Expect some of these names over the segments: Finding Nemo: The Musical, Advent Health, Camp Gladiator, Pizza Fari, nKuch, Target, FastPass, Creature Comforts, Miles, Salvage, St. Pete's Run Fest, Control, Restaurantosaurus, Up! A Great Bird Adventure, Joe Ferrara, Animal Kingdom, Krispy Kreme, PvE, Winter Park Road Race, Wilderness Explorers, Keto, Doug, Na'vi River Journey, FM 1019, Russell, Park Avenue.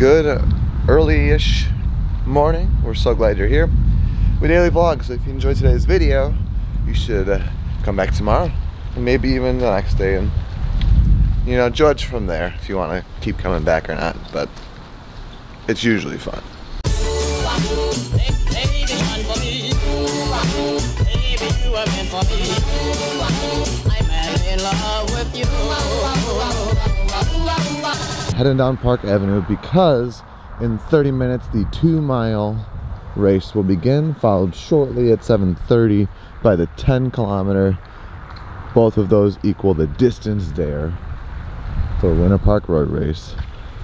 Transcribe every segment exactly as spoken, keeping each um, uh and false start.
good early-ish morning. We're so glad you're here. We daily vlog, so if you enjoyed today's video, you should uh, come back tomorrow, and maybe even the next day, and you know, judge from there if you want to keep coming back or not, but it's usually fun. Heading down Park Avenue because in thirty minutes the two mile race will begin, followed shortly at seven thirty by the ten kilometer. Both of those equal the distance there for Winter Park Road Race,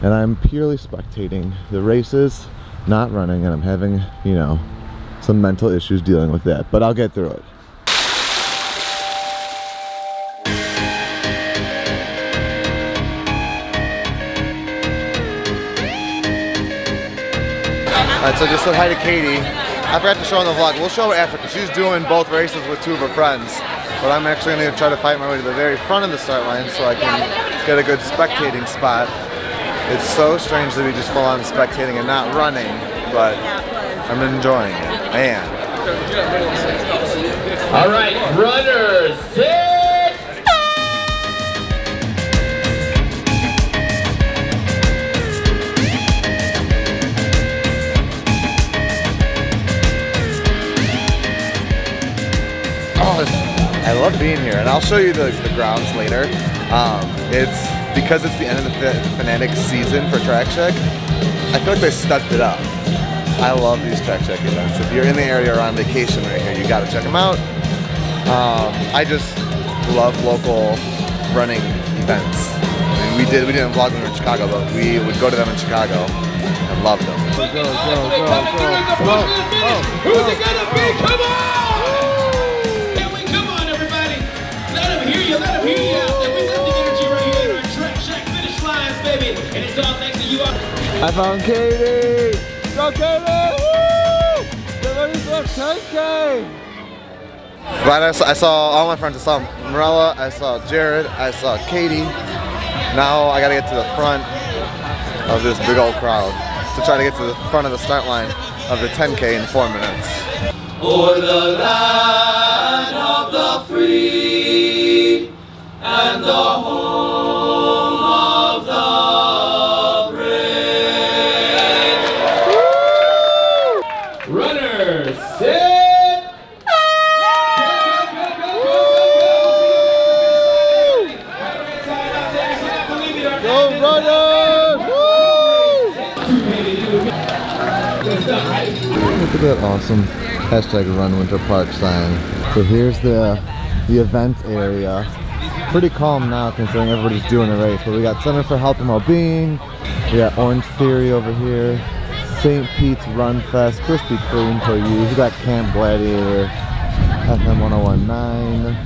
and I'm purely spectating the races, not running, and I'm having, you know, some mental issues dealing with that, but I'll get through it. Alright, so just said hi to Katie. I forgot to show on the vlog. We'll show her after because she's doing both races with two of her friends. But I'm actually going to try to fight my way to the very front of the start line so I can get a good spectating spot. It's so strange that we just full on spectating and not running, but I'm enjoying it. Man. Alright, runners, sit! I love being here, and I'll show you the, the grounds later. Um, it's because it's the end of the Fanatics season for Track Shack. I feel like they stepped it up. I love these Track Shack events. If you're in the area or on vacation right here, you gotta check them out. Um, I just love local running events. I mean, we did we didn't vlog them in Chicago, but we would go to them in Chicago and love them. Go, go, go, go, go. Who's it gonna be? Come on! Here you out there, we got the energy right here to our Track Shack finish lines, baby. And it's all thanks to you all. I found Katie! Go Katie! Woo! Get ready for ten K! Right, I saw, I saw all my friends. I saw Marella, I saw Jared, I saw Katie. Now I gotta get to the front of this big old crowd to try to get to the front of the start line of the ten K in four minutes. For the land of the free. And the home of the brave. Runners, sit! Go runners! Look at that awesome hashtag Run Winter Park sign. So here's the the event area. Pretty calm now considering everybody's doing a race, but we got Center for Health and Wellbeing, we got Orange Theory over here, Saint Pete's Run Fest, Krispy Kreme for you, we got Camp Gladiator, F M ten nineteen.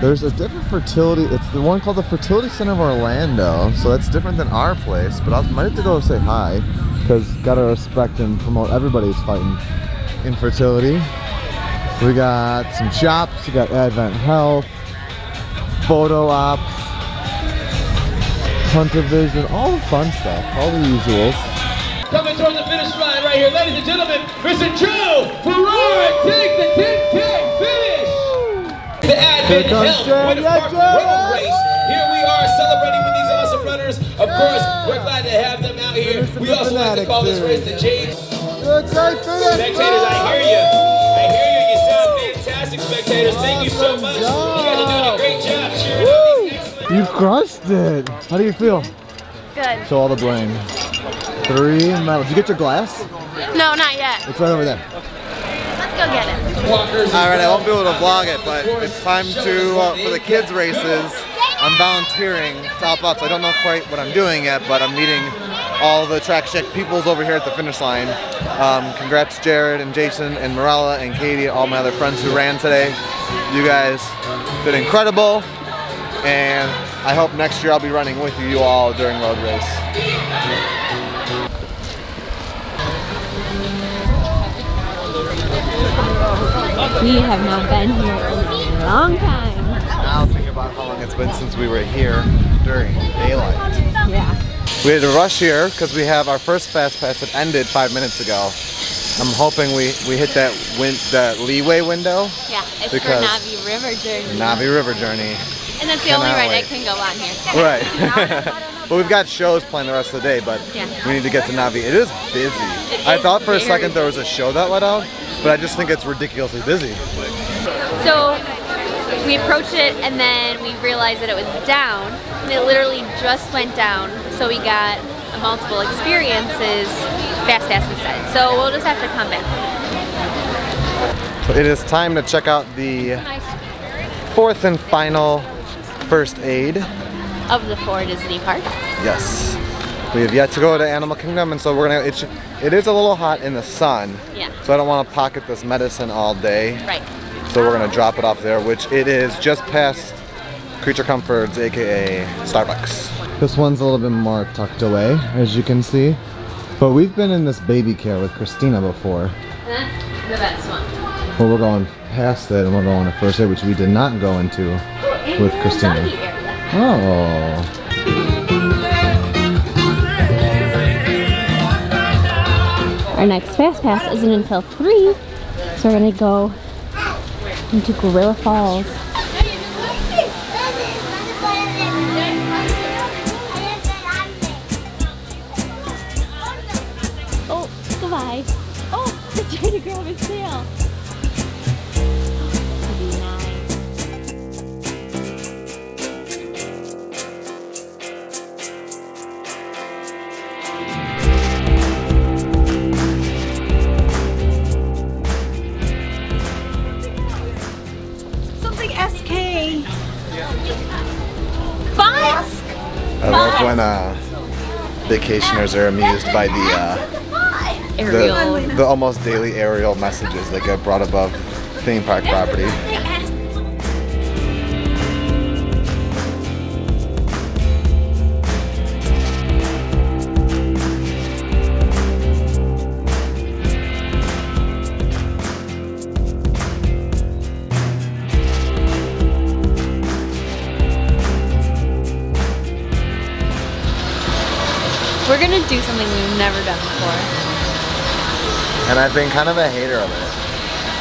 There's a different fertility, it's the one called the Fertility Center of Orlando, so that's different than our place, but I might have to go say hi, because gotta respect and promote everybody's fighting infertility. We got some shops, we got Advent Health, photo ops, Hunter Vision, all the fun stuff, all the usuals. Coming towards the finish line right here, ladies and gentlemen, Mister Joe Ferrara takes the ten K finish! The Advent Health Winter Park Road Race. Here we are celebrating with these awesome runners. Of course, we're glad to have them out here. We also like to call this race the James. Spectators, I hear you. I hear you. You sound fantastic, spectators. Thank you so much. You guys are doing a great job. You crushed it! How do you feel? Good. So all the blame. Three medals. Did you get your glass? No, not yet. It's right over there. Let's go get it. Alright, I won't be able to vlog it, but it's time to, uh, for the kids' races, I'm volunteering to help out, so I don't know quite what I'm doing yet, but I'm meeting all the Track Shack peoples over here at the finish line. Um, congrats Jared and Jason and Marella and Katie, all my other friends who ran today. You guys did incredible. And I hope next year I'll be running with you all during road race. We have not been here in a long time. Now think about how long it's been since we were here during daylight. Yeah. We had to rush here because we have our first Fast Pass that ended five minutes ago. I'm hoping we, we hit that win that leeway window. Yeah, it's for Na'vi River Journey. Na'vi River Journey. And that's the Cannot only ride wait. I can go on here. Right. But we've got shows playing the rest of the day, but yeah. we need to get to Na'vi. It is busy. It I is thought for a second there was a show that let out, but I just think it's ridiculously busy. So we approached it and then we realized that it was down. And it literally just went down. So we got multiple experiences Fast Pass instead. So we'll just have to come back. So it is time to check out the fourth and final first aid of the four Disney parks. Yes. We have yet to go to Animal Kingdom, and so we're gonna, it, it is a little hot in the sun. Yeah. So I don't wanna pocket this medicine all day. Right. So we're gonna drop it off there, which it is just past Creature Comforts, A K A Starbucks. This one's a little bit more tucked away, as you can see. But we've been in this baby care with Christina before. That's the best one. Well, we're going past it and we're going to first aid, which we did not go into oh, with Christina. Oh. Our next Fast Pass isn't until three, so we're gonna go into Gorilla Falls. Oh, goodbye. Oh, they're trying to grab his tail. When uh, vacationers are amused by the uh, the, the almost daily aerial messages that get brought above theme park property. We're going to do something we've never done before. And I've been kind of a hater of it.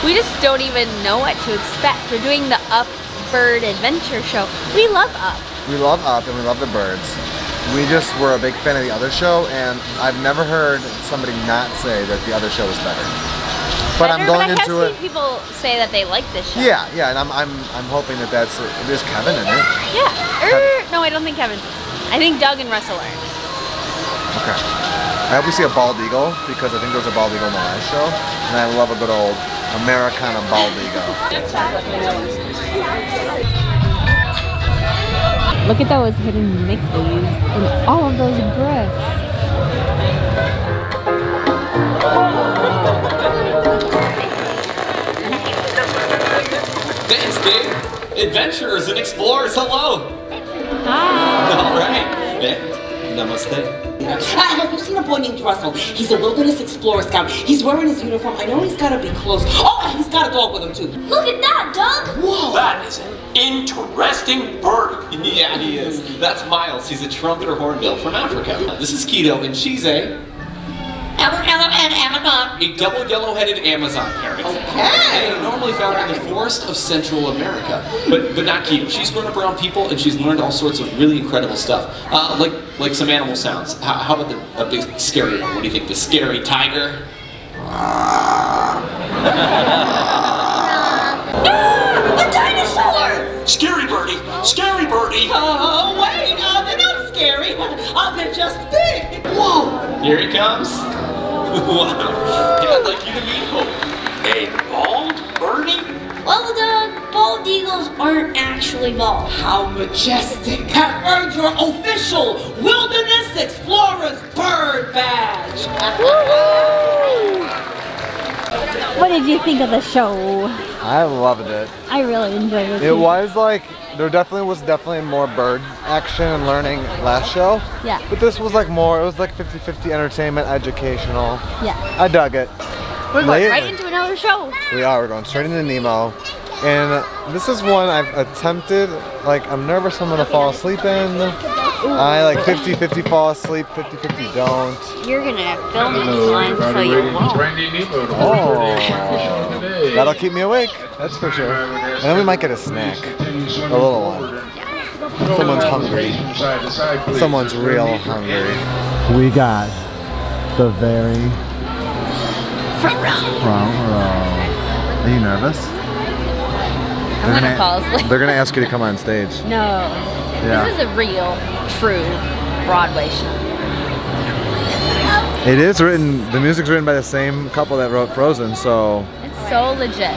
We just don't even know what to expect. We're doing the Up Bird Adventure Show. We love Up. We love Up and we love the birds. We just were a big fan of the other show, and I've never heard somebody not say that the other show was better. But better, I'm going but I into have it. Seen people say that they like this show. Yeah, yeah, and I'm I'm I'm hoping that that's it. There's Kevin in it. Yeah. Er, no, I don't think Kevin's. I think Doug and Russell are. Okay. I hope we see a bald eagle, because I think there's a bald eagle in the last show, and I love a good old Americana bald eagle. Look at those hidden Mickeys in all of those bricks. Thanks, Dave. Adventurers and explorers, hello. Hi. All right. Yeah. Namaste. Ah, have you seen a boy named Russell? He's a Wilderness Explorer Scout. He's wearing his uniform. I know he's got to be close. Oh, he's got a dog with him, too. Look at that, Doug! Whoa! That is an interesting bird. Yeah, he is. That's Miles. He's a trumpeter hornbill from Africa. This is Keto, and she's a... Amazon. A double yellow-headed Amazon parrot. Okay. And normally found in the forest of Central America, but but not Keto. She's grown up around people, and she's learned all sorts of really incredible stuff, uh, like like some animal sounds. How, how about the a big scary one? What do you think? The scary tiger. Ah, a dinosaur! Scary birdie. Scary birdie. Oh wait, oh, they're not scary. Oh, they're just big. Whoa! Here he comes. Wow. Yeah, I'd like you to meet Hope. A bald birdie? Well, the bald eagles aren't actually bald. How majestic. Have earned your official Wilderness Explorers Bird Badge. Woo-hoo! What did you think of the show? I loved it. I really enjoyed it. It was like... There definitely was definitely more bird action and learning last show. Yeah. But this was like more, it was like fifty fifty entertainment, educational. Yeah. I dug it. We're going Later. right into another show. We are, we're going straight into Nemo. And this is one I've attempted, like I'm nervous I'm gonna fall asleep in. I like fifty fifty fall asleep, fifty fifty don't. You're gonna film these lines so you won't. Oh, that'll keep me awake, that's for sure. And then we might get a snack, a little one. Someone's hungry. Someone's real hungry. We got the very front row. Front row. Are you nervous? I'm gonna, gonna fall asleep. They're gonna ask you to come on stage. No. Yeah. This is a real, true Broadway show. It is written, the music's written by the same couple that wrote Frozen, so. It's so legit.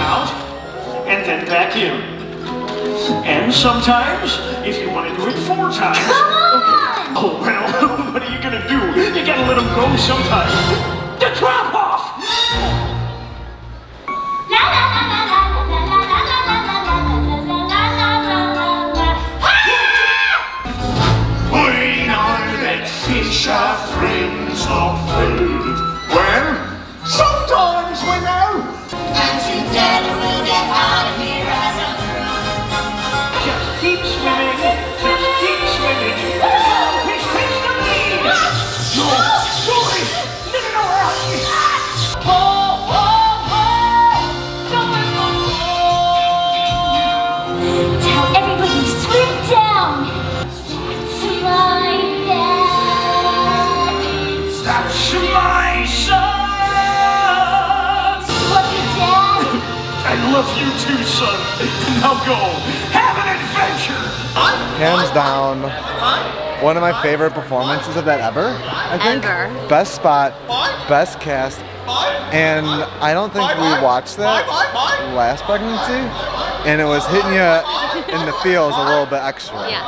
Out, and then back in. And sometimes, if you want to do it four times. Okay. Oh, well, what are you gonna do? You gotta let them go sometimes. The drop off! We know that fish are friends of food. Well, sometimes we know. And together we'll get out of here as a crew. Just keep swimming, just keep swimming. Fish, fish the lead. You're sorry. No, no, no. Oh, oh. I love you too, son. Now go. Have an adventure. Hands down, one of my favorite performances of that ever, I think. Ever. Best spot, best cast, and I don't think we watched that last pregnancy, and it was hitting you in the feels a little bit extra. Yeah,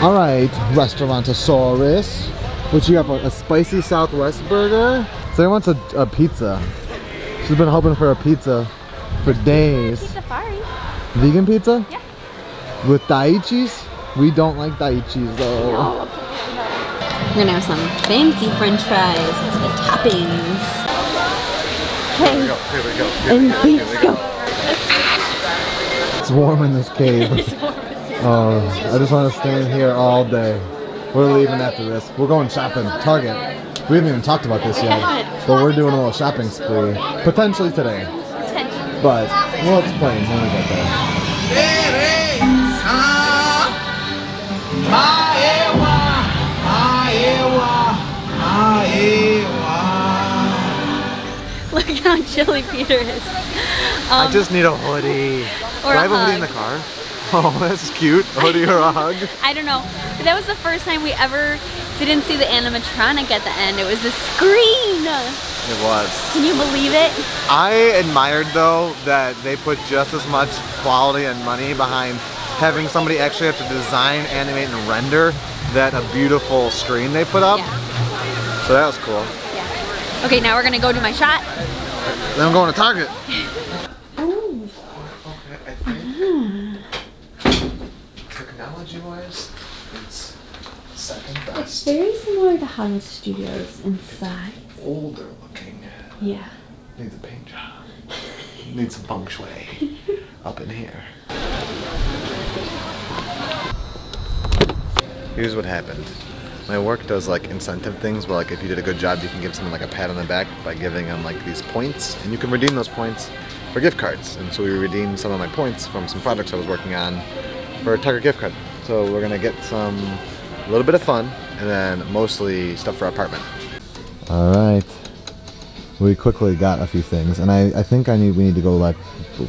for sure. All right, Restaurantosaurus. What you have, a spicy Southwest burger? Somebody wants a, a pizza. She's been hoping for a pizza for days. Pizza Fari. Vegan pizza? Yeah. With daiichis? We don't like daiichis though. No. We're gonna have some fancy french fries with the toppings. Okay. Here we go, here we go. Here we go. Here we go. It's warm in this cave. It's warm. Oh, I just want to stand here all day. We're leaving after this. We're going shopping. Target. We haven't even talked about this yet, but we're doing a little shopping spree, potentially today, but we'll explain when we get there. Look how chilly Peter is. Um, I just need a hoodie. Or Do I have a hoodie in the car? Oh, that's cute. Hoodie or a hug? I don't know, but that was the first time we ever didn't see the animatronic at the end. It was a screen. It was. Can you believe it? I admired though that they put just as much quality and money behind having somebody actually have to design, animate, and render that a beautiful screen they put up. Yeah. So that was cool. Yeah. Okay, now we're gonna go do my shot. Then I'm going to Target. It's very similar to Hans Studios in size. Older looking. Yeah. Needs a paint job. Needs some feng shui up in here. Here's what happened. My work does like incentive things where like if you did a good job you can give someone like a pat on the back by giving them like these points, and you can redeem those points for gift cards. And so we redeemed some of my points from some projects I was working on for a Target gift card. So we're gonna get some a little bit of fun, and then mostly stuff for our apartment. All right, we quickly got a few things, and I, I think I need we need to go like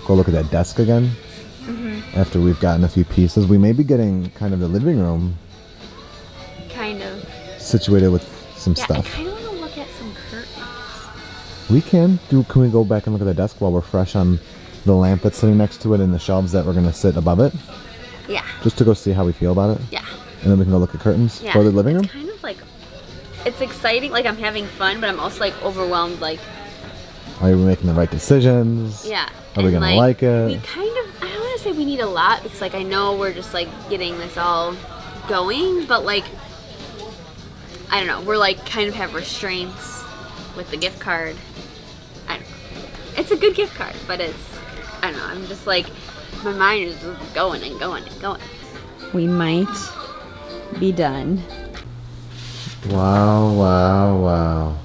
go look at that desk again. Mm-hmm. After we've gotten a few pieces, we may be getting kind of the living room kind of situated with some yeah, stuff. I kind of want to look at some curtains. We can do. Can we go back and look at the desk while we're fresh on the lamp that's sitting next to it and the shelves that we're gonna sit above it? Yeah. Just to go see how we feel about it. Yeah. And then we can go look at curtains yeah. for the living room? It's kind of like, it's exciting, like I'm having fun, but I'm also like overwhelmed, like. Are we making the right decisions? Yeah. Are we gonna like, like it? We kind of, I don't wanna say we need a lot, because like I know we're just like getting this all going, but like, I don't know, we're like kind of have restraints with the gift card. It's a good gift card, but it's, I don't know, I'm just like, my mind is just going and going and going. We might be done. Wow, wow, wow.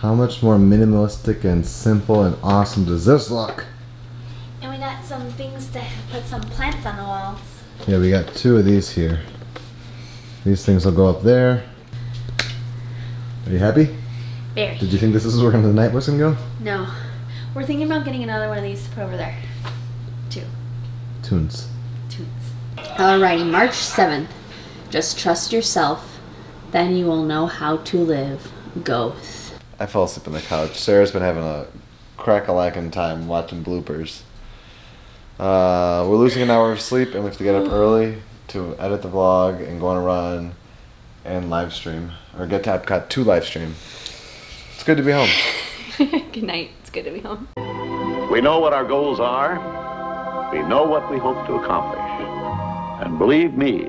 How much more minimalistic and simple and awesome does this look? And we got some things to put some plants on the walls. Yeah, we got two of these here. These things will go up there. Are you happy? Very. Did you think this is where the night was gonna go? No. We're thinking about getting another one of these to put over there. Two. Tunes. Tunes. Alrighty, March seventh. Just trust yourself. Then you will know how to live. Goth. I fell asleep on the couch. Sarah's been having a crack-a-lackin' time watching bloopers. Uh, we're losing an hour of sleep and we have to get up early to edit the vlog and go on a run and live stream. Or get to Epcot to live stream. It's good to be home. Good night. It's good to be home. We know what our goals are. We know what we hope to accomplish. And believe me,